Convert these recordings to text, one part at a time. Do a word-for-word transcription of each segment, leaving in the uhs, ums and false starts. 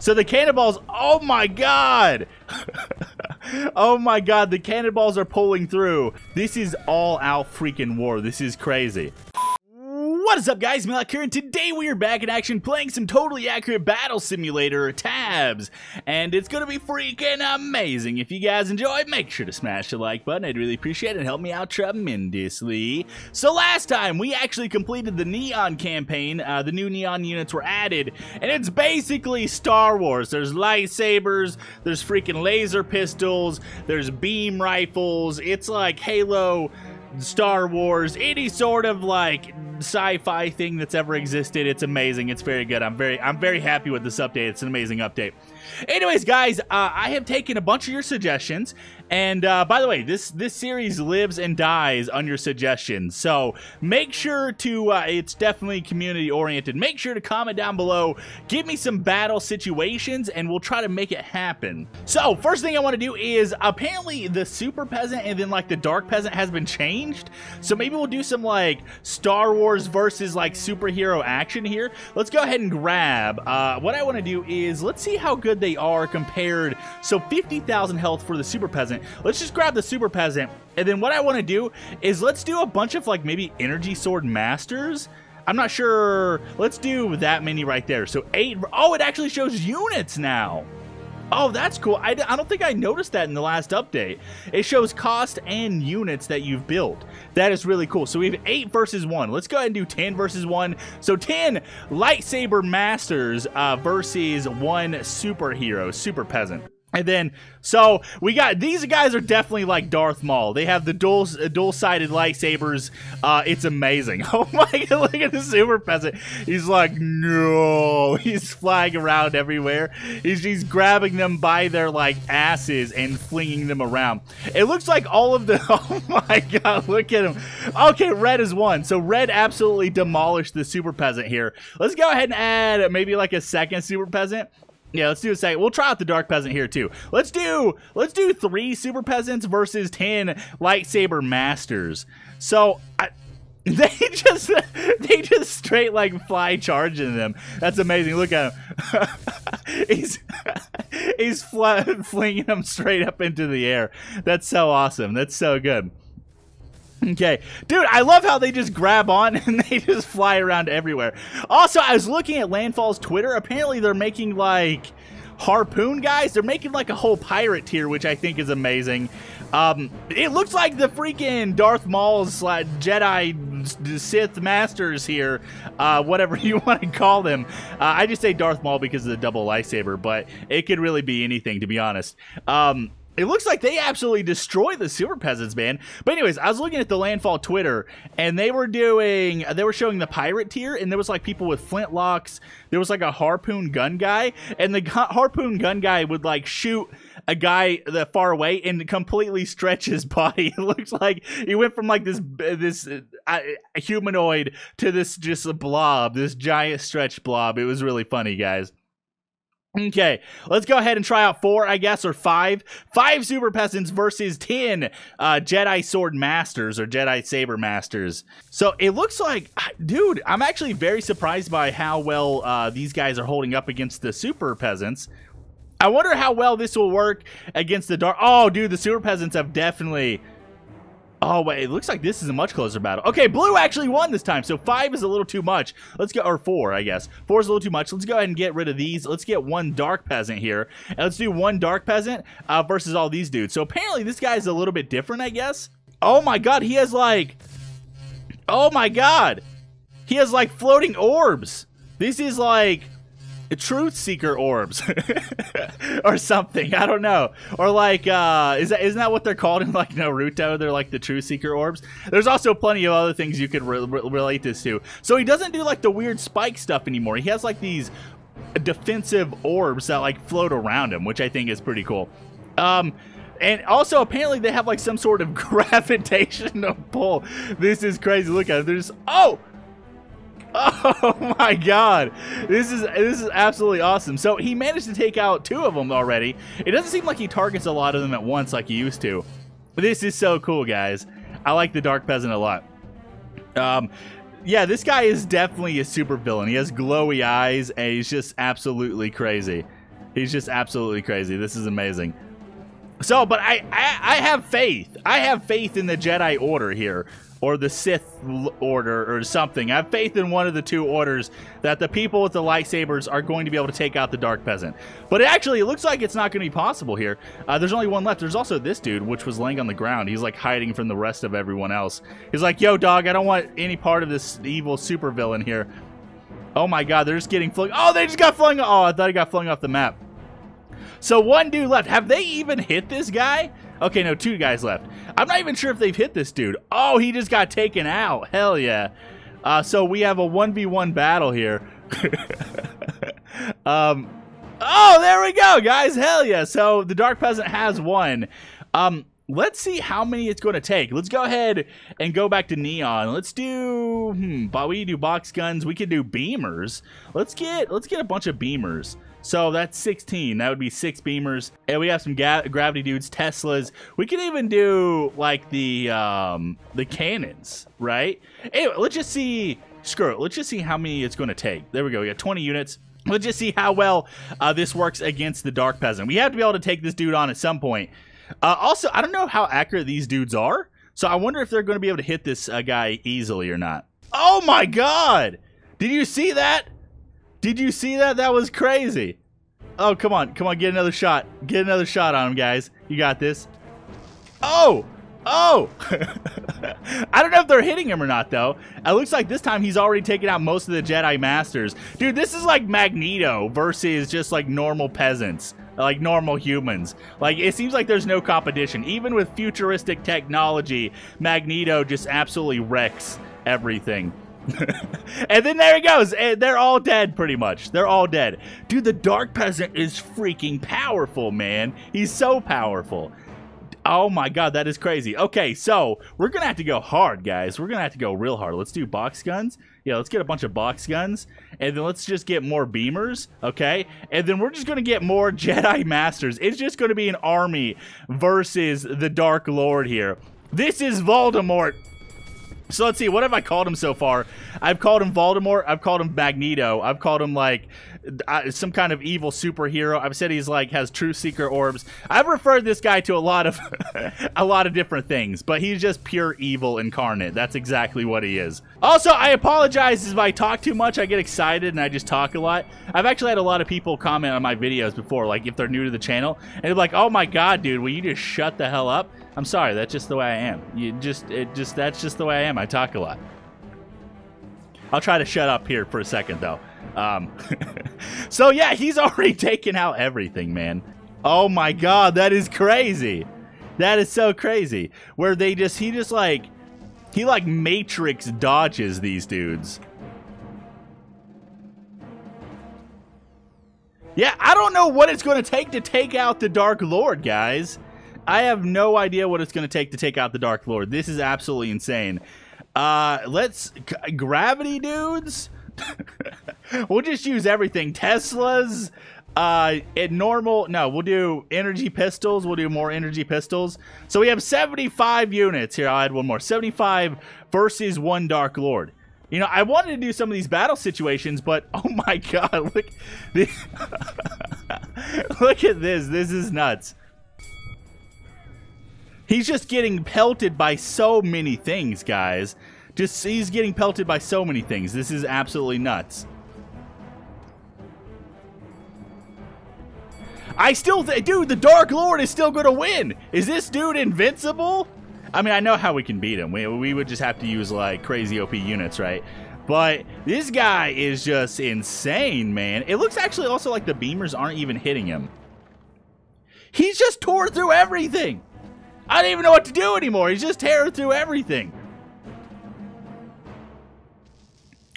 So the cannonballs, oh my god! Oh my god, the cannonballs are pulling through. This is all out freaking war. This is crazy. What is up, guys? MeatyLock here, and today we are back in action playing some Totally Accurate Battle Simulator tabs, and it's gonna be freaking amazing. If you guys enjoy, make sure to smash the like button. I'd really appreciate it and help me out tremendously. So last time we actually completed the Neon campaign. Uh, the new Neon units were added, and it's basically Star Wars. There's lightsabers, there's freaking laser pistols, there's beam rifles. It's like Halo, Star Wars, any sort of like sci-fi thing that's ever existed. It's amazing. It's very good. I'm very I'm very happy with this update. It's an amazing update. Anyways, guys, uh, I have taken a bunch of your suggestions, and uh, by the way, this this series lives and dies on your suggestions. So make sure to uh, it's definitely community oriented. Make sure to comment down below. Give me some battle situations, and we'll try to make it happen. So first thing I want to do is apparently the super peasant and then like the dark peasant has been changed. So maybe we'll do some like Star Wars versus like superhero action here. Let's go ahead and grab. Uh, what I want to do is let's see how good they are compared. So fifty thousand health for the super peasant. Let's just grab the super peasant, and then what I want to do is let's do a bunch of like maybe energy sword masters. I'm not sure. Let's do that many right there. So eight. Oh, it actually shows units now. Oh, that's cool. I, I don't think I noticed that in the last update. It shows cost and units that you've built. That is really cool. So we have eight versus one. Let's go ahead and do ten versus one. So ten lightsaber masters uh, versus one superhero, super peasant. And then, so we got, these guys are definitely like Darth Maul. They have the dual, uh, dual-sided lightsabers. Uh, it's amazing. Oh my god, look at the super peasant. He's like, no. He's flying around everywhere. He's, he's grabbing them by their like asses and flinging them around. It looks like all of the, oh my god, look at him. Okay, red is one. So red absolutely demolished the super peasant here. Let's go ahead and add maybe like a second super peasant. Yeah, let's do a second. We'll try out the dark peasant here too. Let's do let's do three super peasants versus ten lightsaber masters. So I, they just they just straight like fly charging them. That's amazing. Look at him. he's he's fly, flinging them straight up into the air. That's so awesome. That's so good. Okay, dude, I love how they just grab on and they just fly around everywhere. Also, I was looking at Landfall's Twitter. Apparently, they're making, like, harpoon guys. They're making, like, a whole pirate tier, which I think is amazing. Um, it looks like the freaking Darth Maul's like, Jedi Sith Masters here, uh, whatever you want to call them. Uh, I just say Darth Maul because of the double lightsaber, but it could really be anything, to be honest. Um... It looks like they absolutely destroy the super peasants, man. But anyways, I was looking at the Landfall Twitter, and they were doing, they were showing the pirate tier, and there was like people with flintlocks. There was like a harpoon gun guy, and the harpoon gun guy would like shoot a guy that far away and completely stretch his body. It looks like he went from like this this uh, humanoid to this just a blob, this giant stretch blob. It was really funny, guys. Okay, let's go ahead and try out four, I guess, or five. Five super peasants versus ten uh, Jedi sword masters or Jedi saber masters. So it looks like, dude, I'm actually very surprised by how well uh, these guys are holding up against the super peasants. I wonder how well this will work against the dark. Oh, dude, the super peasants have definitely... Oh, wait, it looks like this is a much closer battle. Okay, blue actually won this time, so five is a little too much. Let's go, or four, I guess. Four is a little too much. Let's go ahead and get rid of these. Let's get one dark peasant here, and let's do one dark peasant uh, versus all these dudes. So apparently this guy is a little bit different, I guess. Oh, my God, he has, like, oh, my God. He has, like, floating orbs. This is, like, truth seeker orbs or something. I don't know. Or like uh is that isn't that what they're called in like Naruto? They're like the truth seeker orbs. There's also plenty of other things you could re re relate this to. So he doesn't do like the weird spike stuff anymore. He has like these defensive orbs that like float around him, which I think is pretty cool. Um and also apparently they have like some sort of gravitational pull. This is crazy. Look at it. They're just oh Oh my god, this is this is absolutely awesome. So he managed to take out two of them already. It doesn't seem like he targets a lot of them at once like he used to. This is so cool, guys. I like the dark peasant a lot. Um, yeah, this guy is definitely a super villain. He has glowy eyes and he's just absolutely crazy. He's just absolutely crazy. This is amazing. So, but I, I, I have faith. I have faith in the Jedi Order here, or the Sith Order, or something. I have faith in one of the two orders that the people with the lightsabers are going to be able to take out the Dark Peasant. But it actually, it looks like it's not going to be possible here. Uh, there's only one left. There's also this dude, which was laying on the ground. He's like hiding from the rest of everyone else. He's like, yo, dog, I don't want any part of this evil supervillain here. Oh my god, they're just getting flung. Oh, they just got flung. Oh, I thought he got flung off the map. So one dude left. Have they even hit this guy? Okay, no, two guys left. I'm not even sure if they've hit this dude. Oh, he just got taken out. Hell yeah. Uh, so we have a one v one battle here. um, oh, there we go, guys. Hell yeah. So the Dark Peasant has won. Um, let's see how many it's going to take. Let's go ahead and go back to Neon. Let's do, hmm, but we can do box guns. We can do beamers. Let's get, let's get a bunch of beamers. So that's sixteen. That would be six beamers. And we have some ga gravity dudes, Teslas. We could even do like the um, the cannons, right? Anyway, let's just see. Screw it. Let's just see how many it's going to take. There we go. We got twenty units. Let's just see how well uh, this works against the Dark Peasant. We have to be able to take this dude on at some point. Uh, also, I don't know how accurate these dudes are. So I wonder if they're going to be able to hit this uh, guy easily or not. Oh my god! Did you see that? Did you see that? That was crazy. Oh, come on. Come on. Get another shot. Get another shot on him, guys. You got this. Oh. Oh. I don't know if they're hitting him or not, though. It looks like this time he's already taken out most of the Jedi Masters. Dude, this is like Magneto versus just like normal peasants. Like normal humans. Like, it seems like there's no competition. Even with futuristic technology, Magneto just absolutely wrecks everything. And then there he goes, and they're all dead pretty much. They're all dead. Dude, the Dark Peasant is freaking powerful, man. He's so powerful. Oh my god, that is crazy. Okay, so we're gonna have to go hard, guys. We're gonna have to go real hard. Let's do box guns. Yeah, let's get a bunch of box guns, and then let's just get more beamers, okay? And then we're just gonna get more Jedi Masters. It's just gonna be an army versus the Dark Lord here. This is Voldemort. So let's see, what have I called him so far? I've called him Voldemort, I've called him Magneto, I've called him like uh, some kind of evil superhero. I've said he's like has truth seeker orbs. I've referred this guy to a lot of a lot of different things, but he's just pure evil incarnate. That's exactly what he is. Also, I apologize if I talk too much. I get excited and I just talk a lot. I've actually had a lot of people comment on my videos before, like if they're new to the channel, and they're like, "Oh my god, dude, will you just shut the hell up?" I'm sorry, that's just the way I am. You just, it just, that's just the way I am. I talk a lot. I'll try to shut up here for a second, though. Um, so yeah, he's already taken out everything, man. Oh my god, that is crazy. That is so crazy. Where they just, he just like, he like Matrix dodges these dudes. Yeah, I don't know what it's going to take to take out the Dark Lord, guys. I have no idea what it's going to take to take out the Dark Lord. This is absolutely insane. Uh, let's... Gravity dudes? We'll just use everything. Teslas? Uh, at normal... No, we'll do energy pistols. We'll do more energy pistols. So we have seventy-five units. Here, I'll add one more. seventy-five versus one Dark Lord. You know, I wanted to do some of these battle situations, but... Oh my god, look... Look at this. This is nuts. He's just getting pelted by so many things, guys. Just, he's getting pelted by so many things. This is absolutely nuts. I still think, dude, the Dark Lord is still going to win. Is this dude invincible? I mean, I know how we can beat him. We, we would just have to use, like, crazy O P units, right? But this guy is just insane, man. It looks actually also like the beamers aren't even hitting him. He's just tore through everything. I don't even know what to do anymore. He's just tearing through everything.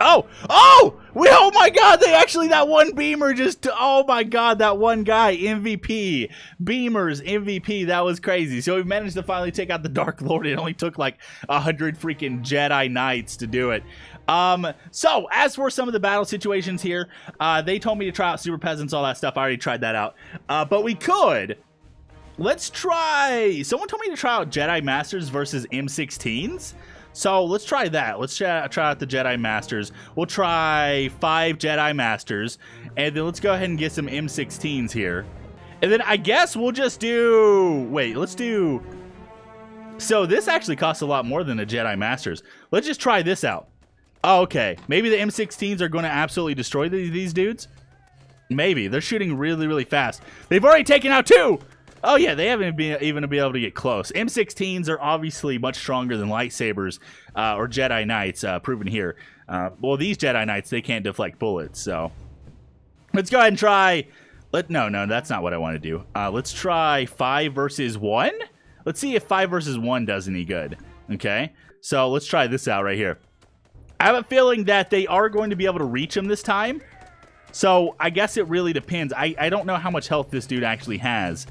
Oh! Oh! We, oh my god, they actually, that one beamer just, oh my god, that one guy, M V P. Beamers, M V P, that was crazy. So we've managed to finally take out the Dark Lord. It only took like a hundred freaking Jedi Knights to do it. Um, so, as for some of the battle situations here, uh, they told me to try out Super Peasants, all that stuff. I already tried that out. Uh, but we could... Let's try... Someone told me to try out Jedi Masters versus M sixteens. So let's try that. Let's try out the Jedi Masters. We'll try five Jedi Masters, and then let's go ahead and get some M sixteens here. And then I guess we'll just do... Wait, let's do... So this actually costs a lot more than the Jedi Masters. Let's just try this out. Oh, okay. Maybe the M sixteens are going to absolutely destroy the, these dudes. Maybe. They're shooting really, really fast. They've already taken out two! Oh, yeah. They haven't been even been able to get close. M sixteens are obviously much stronger than lightsabers uh, or Jedi Knights, uh, proven here. Uh, well, these Jedi Knights, they can't deflect bullets, so... Let's go ahead and try... Let, no, no, that's not what I want to do. Uh, let's try five versus one. Let's see if five versus one does any good. Okay, so let's try this out right here. I have a feeling that they are going to be able to reach him this time. So I guess it really depends. I, I don't know how much health this dude actually has.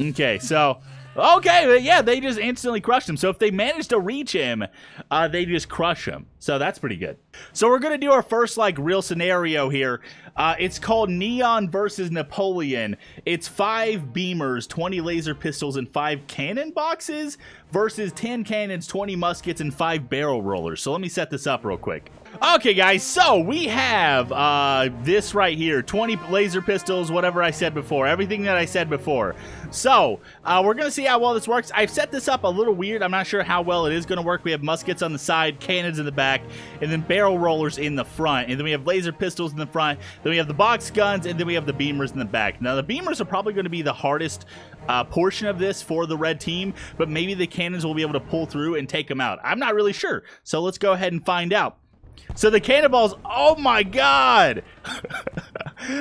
Okay, so... Okay, yeah, they just instantly crushed him. So if they manage to reach him, uh, they just crush him. So that's pretty good. So we're going to do our first, like, real scenario here. Uh, it's called Neon versus Napoleon. It's five beamers, twenty laser pistols, and five cannon boxes versus ten cannons, twenty muskets, and five barrel rollers. So let me set this up real quick. Okay, guys, so we have uh, this right here, twenty laser pistols, whatever I said before, everything that I said before. So uh, we're going to see how well this works. I've set this up a little weird. I'm not sure how well it is going to work. We have muskets on the side, cannons in the back, and then barrel rollers in the front. And then we have laser pistols in the front. Then we have the box guns, and then we have the beamers in the back. Now, the beamers are probably going to be the hardest uh, portion of this for the red team, but maybe the cannons will be able to pull through and take them out. I'm not really sure. So let's go ahead and find out. So the cannonballs, oh my god!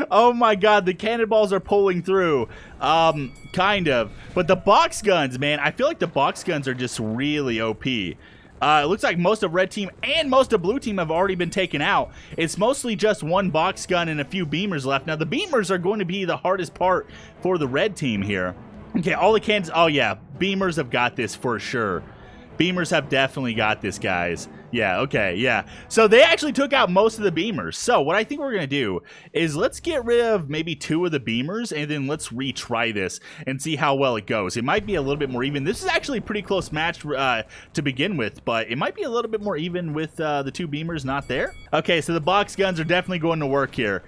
Oh my god, the cannonballs are pulling through. Um, kind of. But the box guns, man, I feel like the box guns are just really O P. Uh, it looks like most of red team and most of blue team have already been taken out. It's mostly just one box gun and a few beamers left. Now the beamers are going to be the hardest part for the red team here. Okay, all the cannons, oh yeah, beamers have got this for sure. Beamers have definitely got this, guys. Yeah, okay, yeah. So they actually took out most of the beamers. So what I think we're going to do is let's get rid of maybe two of the beamers, and then let's retry this and see how well it goes. It might be a little bit more even. This is actually a pretty close match uh, to begin with, but it might be a little bit more even with uh, the two beamers not there. Okay, so the box guns are definitely going to work here.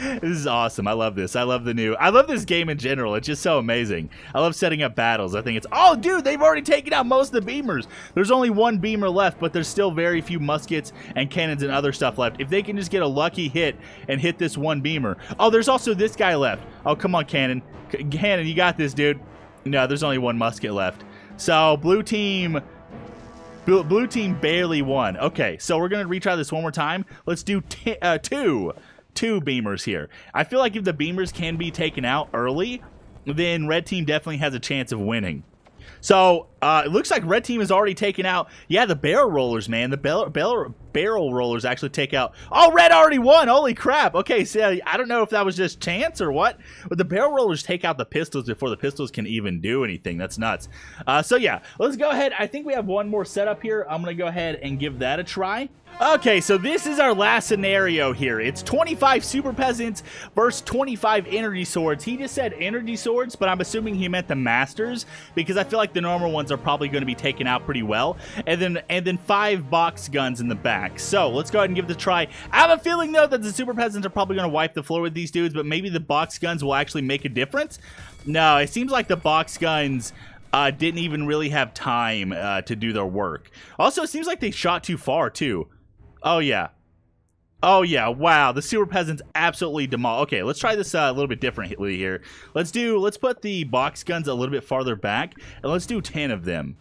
This is awesome. I love this. I love the new. I love this game in general. It's just so amazing. I love setting up battles. I think it's... Oh, dude, they've already taken out most of the beamers. There's only one beamer left, but there's still very few muskets and cannons and other stuff left. If they can just get a lucky hit and hit this one beamer. Oh, there's also this guy left. Oh, come on, Cannon. C- Cannon, you got this, dude. No, there's only one musket left. So, blue team... Blue, blue team barely won. Okay, so we're going to retry this one more time. Let's do t uh, two. Two beamers here. I feel like if the beamers can be taken out early, then red team definitely has a chance of winning. So, uh, it looks like red team is already taken out. Yeah, the barrel rollers, man. The barrel, barrel, barrel rollers actually take out. Oh, red already won. Holy crap. Okay, so I don't know if that was just chance or what, but the barrel rollers take out the pistols before the pistols can even do anything. That's nuts. Uh, so, yeah, let's go ahead. I think we have one more setup here. I'm going to go ahead and give that a try. Okay, so this is our last scenario here. It's twenty-five super peasants versus twenty-five energy swords. He just said energy swords, but I'm assuming he meant the masters because I feel like the normal ones are probably going to be taken out pretty well. And then and then five box guns in the back. So let's go ahead and give it a try. I have a feeling, though, that the super peasants are probably going to wipe the floor with these dudes, but maybe the box guns will actually make a difference. No, it seems like the box guns... Uh, didn't even really have time uh, to do their work. Also, it seems like they shot too far, too. Oh, yeah. Oh, yeah. Wow. The super peasants absolutely demolished. Okay, let's try this uh, a little bit differently here. Let's do, let's put the box guns a little bit farther back, and let's do ten of them.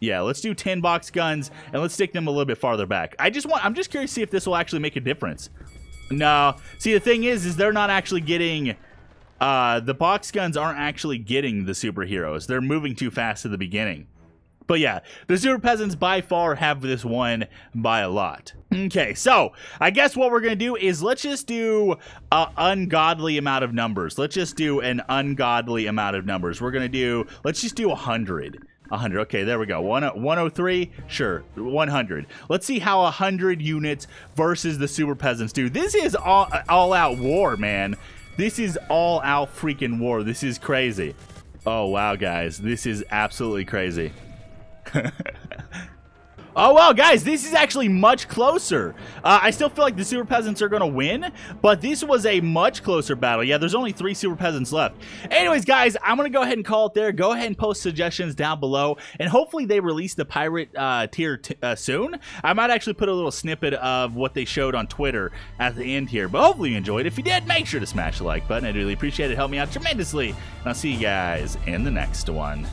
Yeah, let's do ten box guns, and let's stick them a little bit farther back. I just want, I'm just curious to see if this will actually make a difference. No. See, the thing is, is they're not actually getting... Uh, the box guns aren't actually getting the superheroes. They're moving too fast at the beginning. But yeah, the super peasants by far have this one by a lot. Okay, so I guess what we're going to do is let's just do an ungodly amount of numbers. Let's just do an ungodly amount of numbers. We're going to do, let's just do one hundred. one hundred. Okay, there we go. one oh three? Sure. one hundred. Let's see how one hundred units versus the super peasants do. This is all, all out war, man. This is all out freaking war. This is crazy. Oh, wow, guys. This is absolutely crazy. Oh, well, guys, this is actually much closer. Uh, I still feel like the Super Peasants are going to win, but this was a much closer battle. Yeah, there's only three Super Peasants left. Anyways, guys, I'm going to go ahead and call it there. Go ahead and post suggestions down below, and hopefully they release the pirate uh, tier t uh, soon. I might actually put a little snippet of what they showed on Twitter at the end here, but hopefully you enjoyed. If you did, make sure to smash the like button. I'd really appreciate it. Help me out tremendously, and I'll see you guys in the next one.